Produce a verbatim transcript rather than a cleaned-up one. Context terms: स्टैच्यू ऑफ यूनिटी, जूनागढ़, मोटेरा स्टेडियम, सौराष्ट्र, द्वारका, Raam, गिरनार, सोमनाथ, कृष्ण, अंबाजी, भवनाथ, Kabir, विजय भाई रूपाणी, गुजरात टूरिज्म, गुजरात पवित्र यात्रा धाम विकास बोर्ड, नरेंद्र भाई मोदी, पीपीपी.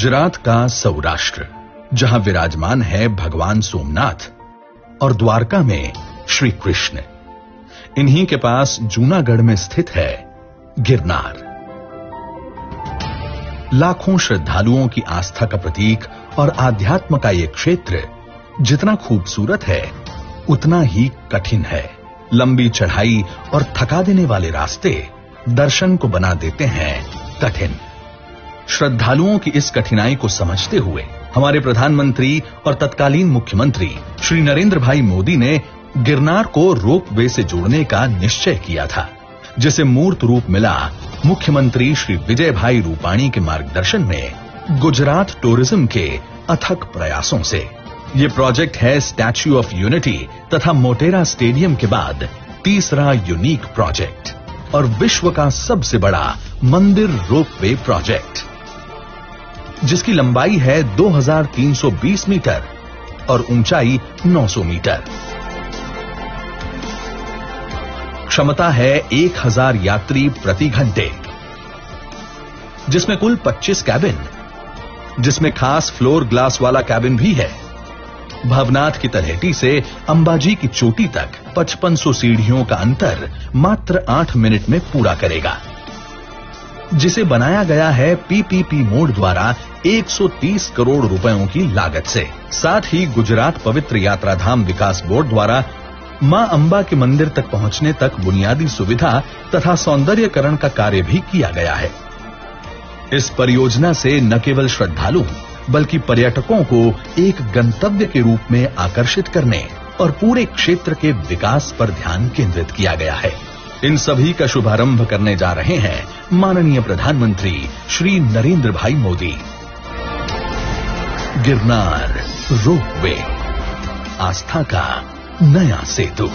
गुजरात का सौराष्ट्र, जहां विराजमान है भगवान सोमनाथ और द्वारका में श्री कृष्ण। इन्हीं के पास जूनागढ़ में स्थित है गिरनार। लाखों श्रद्धालुओं की आस्था का प्रतीक और आध्यात्म का ये क्षेत्र जितना खूबसूरत है उतना ही कठिन है। लंबी चढ़ाई और थका देने वाले रास्ते दर्शन को बना देते हैं कठिन। श्रद्धालुओं की इस कठिनाई को समझते हुए हमारे प्रधानमंत्री और तत्कालीन मुख्यमंत्री श्री नरेंद्र भाई मोदी ने गिरनार को रोपवे से जोड़ने का निश्चय किया था, जिसे मूर्त रूप मिला मुख्यमंत्री श्री विजय भाई रूपाणी के मार्गदर्शन में गुजरात टूरिज्म के अथक प्रयासों से। ये प्रोजेक्ट है स्टैच्यू ऑफ यूनिटी तथा मोटेरा स्टेडियम के बाद तीसरा यूनिक प्रोजेक्ट और विश्व का सबसे बड़ा मंदिर रोपवे प्रोजेक्ट, जिसकी लंबाई है दो हजार तीन सौ बीस मीटर और ऊंचाई नौ सौ मीटर। क्षमता है एक हजार यात्री प्रति घंटे, जिसमें कुल पच्चीस कैबिन, जिसमें खास फ्लोर ग्लास वाला कैबिन भी है। भवनाथ की तलहटी से अंबाजी की चोटी तक पचपन सौ सीढ़ियों का अंतर मात्र आठ मिनट में पूरा करेगा, जिसे बनाया गया है पीपीपी मोड द्वारा एक सौ तीस करोड़ रुपयों की लागत से। साथ ही गुजरात पवित्र यात्रा धाम विकास बोर्ड द्वारा मां अंबा के मंदिर तक पहुंचने तक बुनियादी सुविधा तथा सौंदर्यकरण का कार्य भी किया गया है। इस परियोजना से न केवल श्रद्धालु बल्कि पर्यटकों को एक गंतव्य के रूप में आकर्षित करने और पूरे क्षेत्र के विकास पर ध्यान केंद्रित किया गया है। इन सभी का शुभारंभ करने जा रहे हैं माननीय प्रधानमंत्री श्री नरेंद्र भाई मोदी। गिरनार रोपवे, आस्था का नया सेतु।